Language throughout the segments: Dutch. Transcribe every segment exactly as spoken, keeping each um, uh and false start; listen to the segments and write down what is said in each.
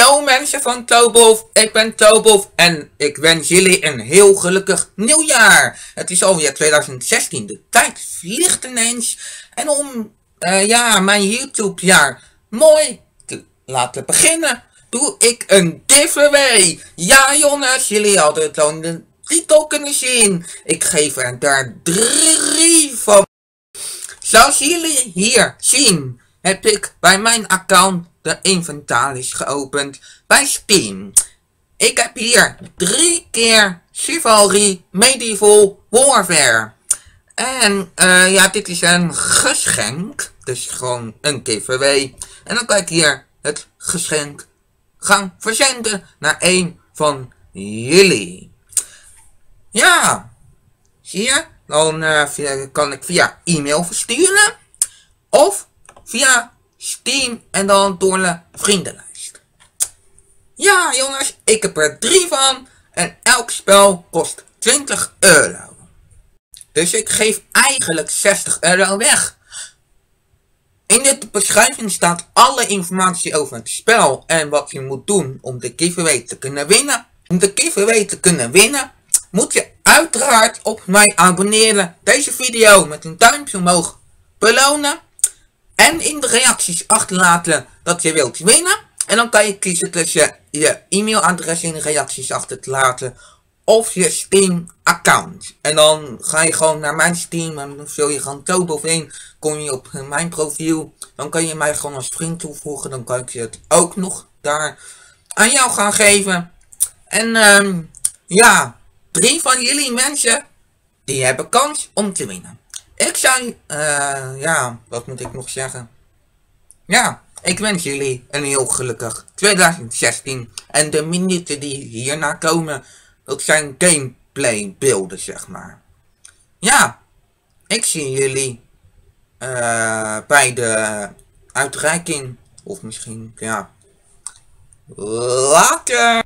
Yo mensen van Thobov, ik ben Thobov en ik wens jullie een heel gelukkig nieuwjaar. Het is alweer twintig zestien, de tijd vliegt ineens. En om uh, ja, mijn YouTube jaar mooi te laten beginnen, doe ik een giveaway. Ja jongens, jullie hadden het al in de titel kunnen zien. Ik geef er daar drie van. Zoals jullie hier zien, heb ik bij mijn account de inventaris geopend bij Steam. Ik heb hier drie keer Chivalry Medieval Warfare. En uh, ja, dit is een geschenk. Dus gewoon een giveaway. En dan kan ik hier het geschenk gaan verzenden naar een van jullie. Ja, zie je? Dan uh, via, kan ik via e-mail versturen. Of via Steam en dan door de vriendenlijst. Ja jongens, ik heb er drie van. En elk spel kost twintig euro. Dus ik geef eigenlijk zestig euro weg. In de beschrijving staat alle informatie over het spel. En wat je moet doen om de giveaway te kunnen winnen. Om de giveaway te kunnen winnen. Moet je uiteraard op mij abonneren. Deze video met een duimpje omhoog belonen. En in de reacties achterlaten dat je wilt winnen. En dan kan je kiezen tussen je e-mailadres in de reacties achter te laten. Of je Steam account. En dan ga je gewoon naar mijn Steam. En dan vul je gewoon Thobov in. Kom je op mijn profiel. Dan kan je mij gewoon als vriend toevoegen. Dan kan ik je het ook nog daar aan jou gaan geven. En um, ja. Drie van jullie mensen. Die hebben kans om te winnen. Ik zou, uh, ja, wat moet ik nog zeggen? Ja, ik wens jullie een heel gelukkig twintig zestien. En de minuten die hierna komen, dat zijn gameplay beelden, zeg maar. Ja, ik zie jullie uh, bij de uitreiking. Of misschien, ja, later!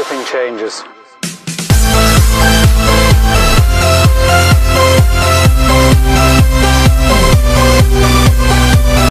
everything changes.